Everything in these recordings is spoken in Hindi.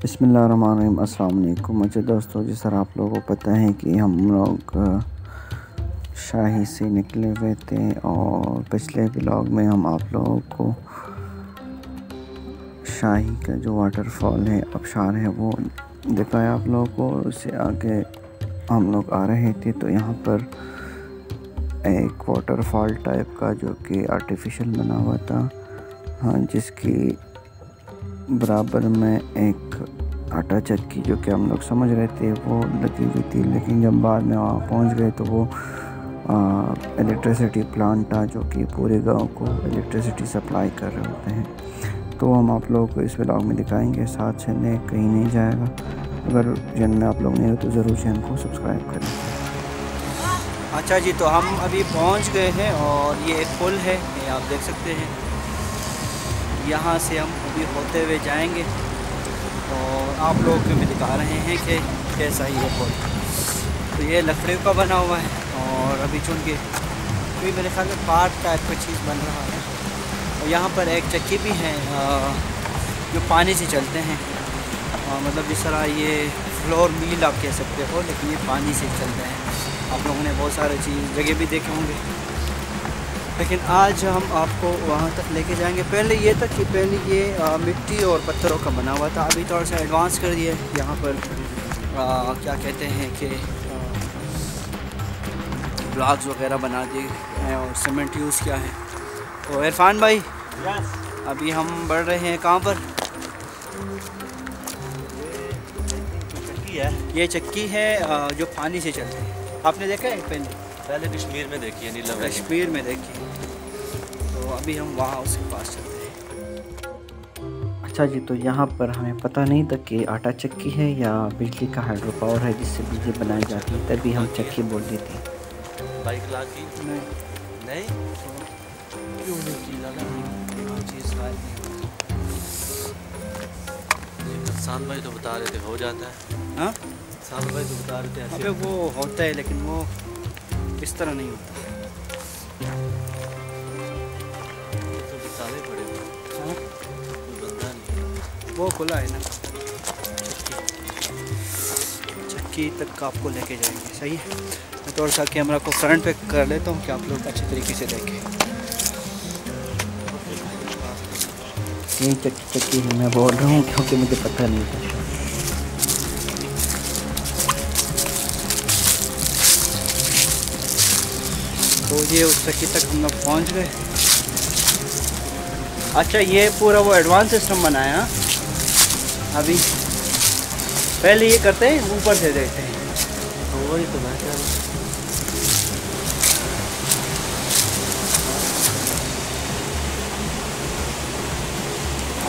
बिस्मिल्लाहिर्रहमानिर्रहीम, अस्सलाम वालेकुम। मुझे दोस्तों, जिस तरह आप लोगों को पता है कि हम लोग शाही से निकले हुए थे और पिछले ब्लॉग में हम आप लोगों को शाही का जो वाटरफॉल है, आबशार है, वो दिखाया आप लोगों को। उससे आगे हम लोग आ रहे थे तो यहाँ पर एक वाटरफॉल टाइप का जो कि आर्टिफिशियल बना हुआ था, हाँ, जिसकी बराबर में एक आटा चक्की जो कि हम लोग समझ रहे थे वो लगी हुई थी, लेकिन जब बाद में वहाँ पहुँच गए तो वो इलेक्ट्रिसिटी प्लांट था जो कि पूरे गांव को इलेक्ट्रिसिटी सप्लाई कर रहे होते हैं। तो हम आप लोगों को इस ब्लॉग में दिखाएंगे, साथ चलने, कहीं नहीं जाएगा। अगर चैनल में आप लोग नहीं हो तो ज़रूर चैनल को सब्सक्राइब करें। अच्छा जी, तो हम अभी पहुँच गए हैं और ये एक पुल है, आप देख सकते हैं। यहाँ से हम अभी होते हुए जाएंगे और आप लोगों को भी दिखा रहे हैं कि कैसा ये पुल। तो ये लकड़ियों का बना हुआ है और अभी चूँकि कोई मेरे ख्याल में पार्क टाइप का चीज़ बन रहा है और यहाँ पर एक चक्की भी है जो पानी से चलते हैं, मतलब जिस तरह ये फ्लोर मिल आप कह सकते हो, लेकिन ये पानी से चलते हैं। आप लोगों ने बहुत सारे चीज़ जगह भी देखे होंगे, लेकिन आज हम आपको वहाँ तक लेके जाएंगे। पहले ये मिट्टी और पत्थरों का बना हुआ था, अभी थोड़ा सा एडवांस कर दिया। यहाँ पर क्या कहते हैं कि ब्लॉक्स वगैरह बना दिए हैं और सीमेंट यूज़ किया है। तो इरफान भाई, अभी हम बढ़ रहे हैं कहाँ पर? ये चक्की है जो पानी से चलती है, आपने देखा है पहले कश्मीर में देखी है, नीलम कश्मीर में देखी है। तो अभी हम वहाँ उसके पास चलते हैं। अच्छा जी, तो यहाँ पर हमें पता नहीं था कि आटा चक्की है या बिजली का हाइड्रो पावर है जिससे बिजली बनाई जाती है, तभी हम चक्की बोल देते हैं। बाइक ला की नहीं क्यों नहीं भाई तो बता रहे थे हो जाता है। हाँ शान भाई तो बता रहे थे वो होता है, लेकिन वो इस तरह नहीं होता तो बताने पड़ेगा। बंदा नहीं, वो खुला है ना। चक्की तक आपको लेके जाएंगे, सही है। मैं थोड़ा सा कैमरा को फ्रंट पे कर लेता हूँ कि आप लोग अच्छे तरीके से देखें। ये चक्की मैं बोल रहा हूँ क्योंकि मुझे पता नहीं था। तो ये उस चक्की तक हम लोग पहुँच गए। अच्छा, ये पूरा वो एडवांस सिस्टम बनाया। अभी पहले ये करते हैं, ऊपर से देखते हैं। वही तो बेहतर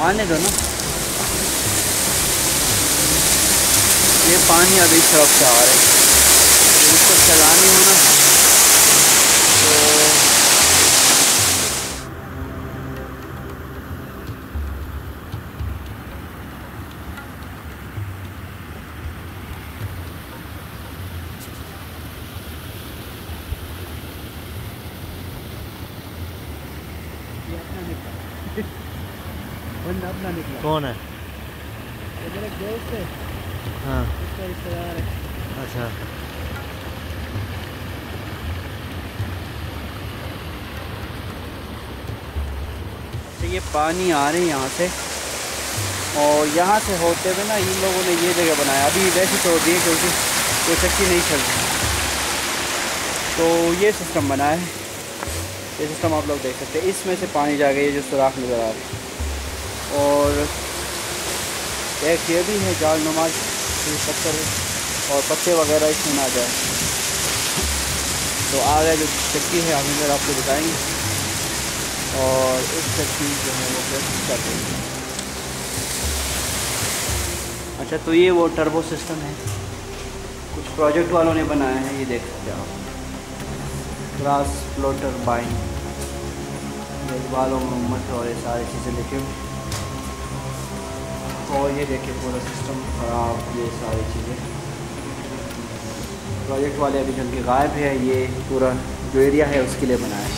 आने दो ना। ये पानी अभी तरफ से आ रहा है, इसको चलानी हो ना। अपना निकला कौन है? मेरा दोस्त है। हाँ, उसका रिश्तेदार है। अच्छा, तो ये पानी आ रही है यहाँ से और यहाँ से होते हुए ना इन लोगों ने ये जगह बनाया। अभी वैसे तोड़ दिए क्योंकि वो चक्की नहीं चल रही, तो ये सिस्टम बना है। ये सिस्टम आप लोग देख सकते हैं, इसमें से पानी जा गई है जो सुराख नज़र आ रही है। और एक ये भी है जाल नुमा पत्थर और पत्ते वगैरह इसमें ना जाए। तो आगे जो चक्की है हम इधर आपको बताएंगे और इस चक्की जो है वो प्रेस कर देंगे। अच्छा, तो ये वो टर्बो सिस्टम है, कुछ प्रोजेक्ट वालों ने बनाया है। ये देख सकते हैं आप, ग्रास फ्लोटर बाइंग, बालों मोहम्मद और ये सारी चीज़ें लिखे हुए और ये देखिए पूरा सिस्टम खराब। ये सारी चीज़ें प्रोजेक्ट वाले अभी जिनके गायब है, ये पूरा जो एरिया है उसके लिए बनाया है।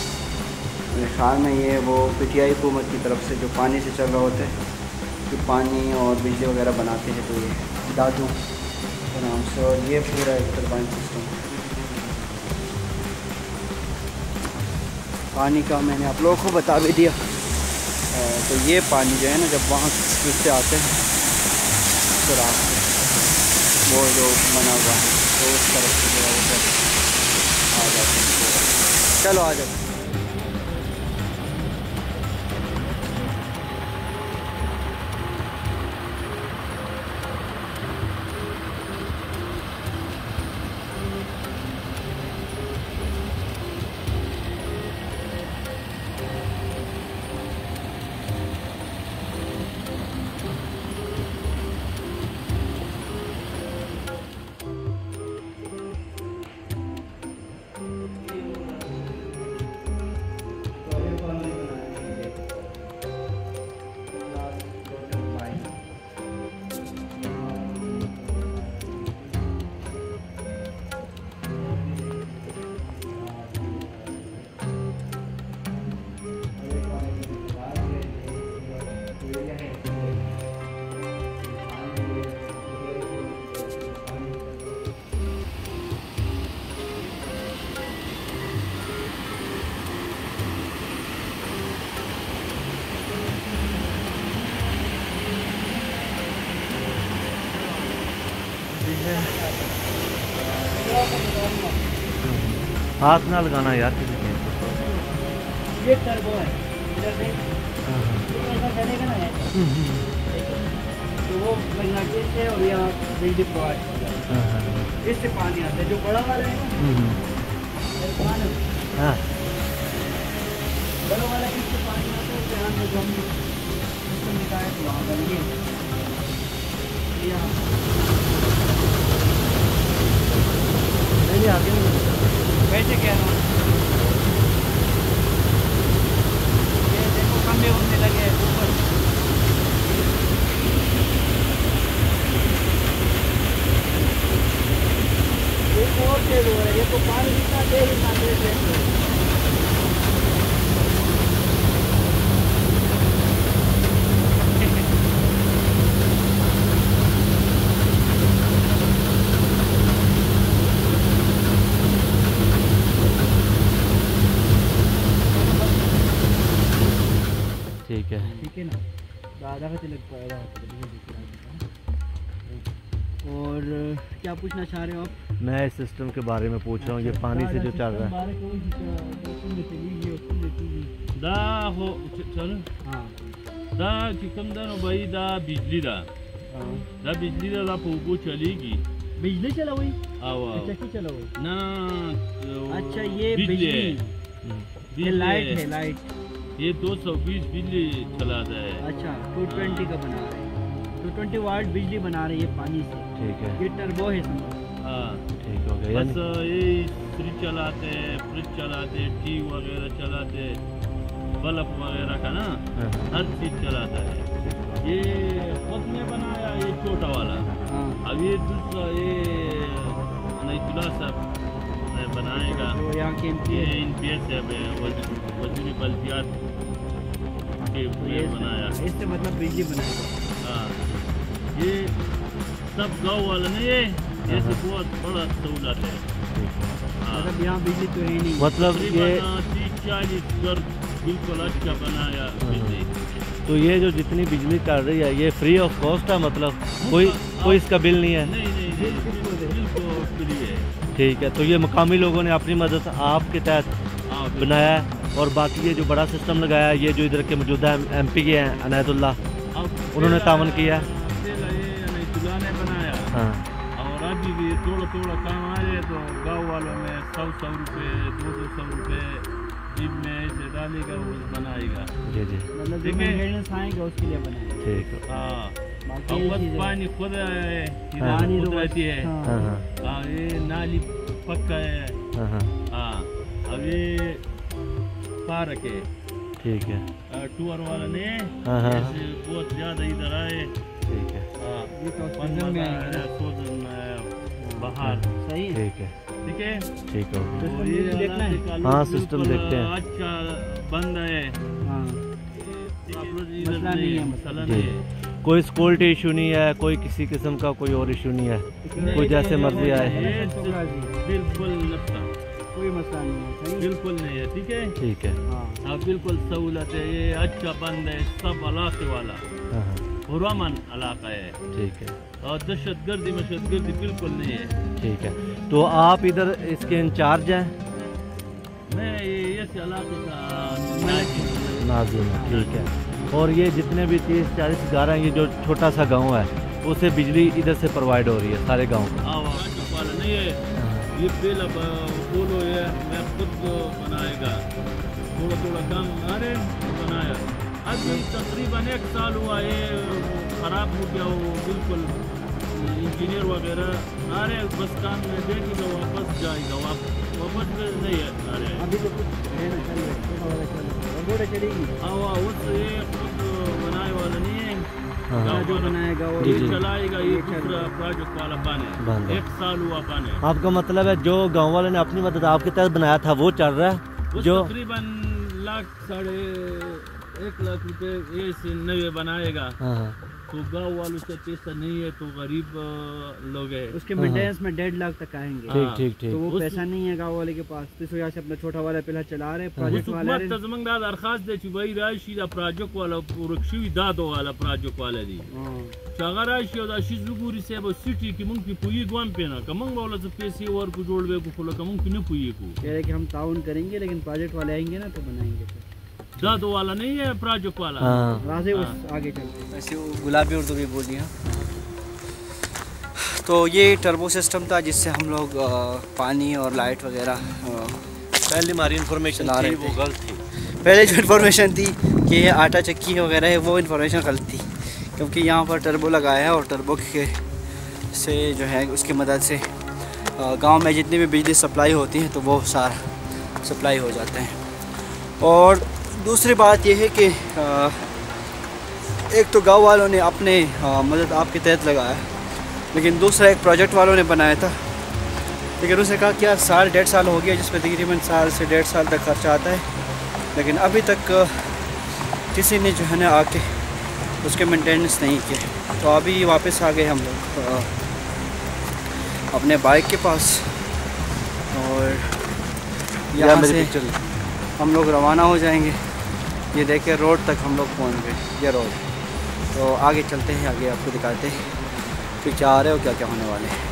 मेरे ख्याल में ये वो पीटीआई हुकूमत की तरफ से जो पानी से चल रहा होता है कि पानी और बिजली वगैरह बनाते हैं तो ये दादू के नाम से। और ये पूरा एक टरबाइन सिस्टम पानी का मैंने आप लोगों को बता भी दिया। तो ये पानी जो है ना जब वहाँ से आते हैं तो रास्ते वो जो बना हुआ है तो उस तरफ से जो है आ जाते हैं। चलो आ जाओ। हाथ ना लगाना यार किसी के। ये टर्बो है इधर से चलेगा ना यार तो वो मैग्नेटिक से और यहाँ बिजली प्रोवाइड इससे पानी आता है। जो बड़ा वाला है ना बड़ा वाला इससे पानी आता है यहाँ से जो हम निकाय वहाँ बनेंगे यहाँ नहीं आगे नहीं वैसे क्या है ये देखो खंबे उड़ने लगे ऊपर। ये और तेज हो रहा है। ये तो पानी कितना तेज लग पाएगा। और क्या पूछना चाह रहे हो आप? मैं इस सिस्टम के बारे में पूछ रहा हूँ। ये पानी से जो चल रहा है दा हो चल हाँ दा किकम दा भाई दा बिजली दा पोपो चलेगी। बिजली चला हुई चला हुई ना। अच्छा ये बिजली लाइट है। लाइट ये 220 बिजली चलाता है। अच्छा 220 का बना रहे हैं। 220 वाट बिजली बना रही है पानी से। ठीक है ये टर्बो है हाँ ठीक हो गया। बस ये फ्रिज चलाते हैं टी वगैरह चलाते बल्ब वगैरह का ना हर चीज चलाता है। ये उसने बनाया ये छोटा वाला। अब ये दूसरा ये नईतुल्ला साहब बनाएगा तो यहाँ के NPS है वजूरी बल्दियात के बनाया। इससे मतलब बिजली बनाएगा हाँ। ये सब गाँव वाले ने ये बहुत बड़ा सहूलत है। मतलब यहाँ बिजली तो है नहीं। मतलब ये 30-40 घर बिल्कुल अच्छा बनाया बिजली। तो ये जो जितनी बिजली कर रही है ये फ्री ऑफ कॉस्ट है। मतलब कोई इसका बिल नहीं है। नहीं फ्री है। ठीक है तो ये मकामी लोगों ने अपनी मदद आपके तहत बनाया है। और बाकी ये जो बड़ा सिस्टम लगाया है ये जो इधर के मौजूदा MP के हैं अनायतुल्ला उन्होंने तावन किया है। ने बनाया हाँ और अभी भी थोड़ा थोड़ा काम आ रहे तो गाँव वालों में 100-100 रुपये 200-200 रुपये जिम में ऐसे डालेगा वो बनाएगा। जी जी मतलब उसके लिए बनाएगा। ठीक है हाँ पानी खुद रहती है ये नाली पक्का है हाँ। अब ये पार्क है। ठीक है टूर वाला ने बहुत ज्यादा इधर आए। ठीक है बाहर सही है। ठीक है ठीक है ठीक है हाँ सिस्टम देखते हैं। अच्छा बंद है मसला नहीं है। कोई सिक्योरिटी इशू नहीं है, कोई किसी किस्म का कोई और इशू नहीं है, कोई जैसे मर्जी आए। बिल्कुल कोई मसला नहीं है, बिल्कुल नहीं है। ठीक है, ठीक है, आप बिल्कुल सहूलत है, ये अच्छा बंद है, सब इलाके वाला पुरमन इलाका है। ठीक है, और दहशतगर्दी मशहतगर्दी बिल्कुल नहीं है। ठीक है, तो आप इधर इसके इंचार्ज हैं? मैं इस इलाके का नाज़िम हूं। ठीक है, और ये जितने भी 30-40 घर हैं, ये जो छोटा सा गांव है, उसे बिजली इधर से प्रोवाइड हो रही है सारे गाँव को? नहीं है, ये बिल अब बोलो ये मैं खुद बनाएगा, थोड़ा थोड़ा काम अरे बनाया। अभी तकरीबन 1 साल हुआ ये ख़राब हो गया, वो बिल्कुल इंजीनियर वगैरह अरे बस काम में देखेगा, वापस जाएगा, वापस नहीं है। अरे अभी तो कुछ है ना, उस ये खुद बनाए वाला नहीं है, जो बनाएगा और ये चलाएगा, ये दूसरा प्रोजेक्ट वाला पानी 1 साल हुआ पानी। आपका मतलब है जो गांव वाले ने अपनी मदद आपके तहत बनाया था वो चल रहा है? जो तकरीबन 1.5 लाख रुपए ये से नए बनाएगा, तो गाँव वालों से पैसा नहीं है, तो गरीब लोग है, उसके मेंटेनेंस में 1.5 लाख तक आएंगे। ठीक ठीक ठीक, तो वो पैसा नहीं है गाँव वाले के पास, तो इस वजह से अपना छोटा वाला पिला चला रहे प्रोजेक्ट वाला। तजमंगदार अरखास दे चुबाई राशीदा प्रोजेक्ट वाला पुरक्षी दादो वाला प्रोजेक्ट वाला दी चागर राशीदा शिजुगुरी से वो सिटी की मुंग की पुई गम पे ना कमंग वाला से पैसे और को जोड़वे को खोला कमंग की न पुई को कह रहे कि हम टाउन करेंगे, लेकिन प्रोजेक्ट वाले आएंगे ना तो बनाएंगे, दादो वाला नहीं है प्रोजेक्ट वाला। राजे उस आगे चलते ऐसे गुलाबी उर्दू भी बोल दिया। तो ये टर्बो सिस्टम था जिससे हम लोग पानी और लाइट वगैरह पहले हमारी इन्फॉर्मेशन ला रहे थे, वो गलत थी। पहले जो इन्फॉर्मेशन थी कि ये आटा चक्की वगैरह है, वो इन्फॉर्मेशन गलत थी, क्योंकि यहाँ पर टर्बो लगाया है और टर्बो के से जो है उसकी मदद से गाँव में जितनी भी बिजली सप्लाई होती है तो वो सारा सप्लाई हो जाते हैं। और दूसरी बात यह है कि एक तो गांव वालों ने अपने मदद आपके तहत लगाया, लेकिन दूसरा एक प्रोजेक्ट वालों ने बनाया था, लेकिन उसने कहा क्या 1.5 साल हो गया, जिसमें तकरीबन 1.5 साल तक खर्चा आता है, लेकिन अभी तक किसी ने जो है ना आके उसके मेंटेनेंस नहीं किया। तो अभी वापस आ गए हम लोग अपने बाइक के पास, और यहाँ से हम लोग रवाना हो जाएंगे। ये देखिए रोड तक हम लोग पहुंच गए, ये रोड। तो आगे चलते हैं, आगे आपको दिखाते हैं कि क्या आ रहे हो, क्या क्या होने वाले हैं।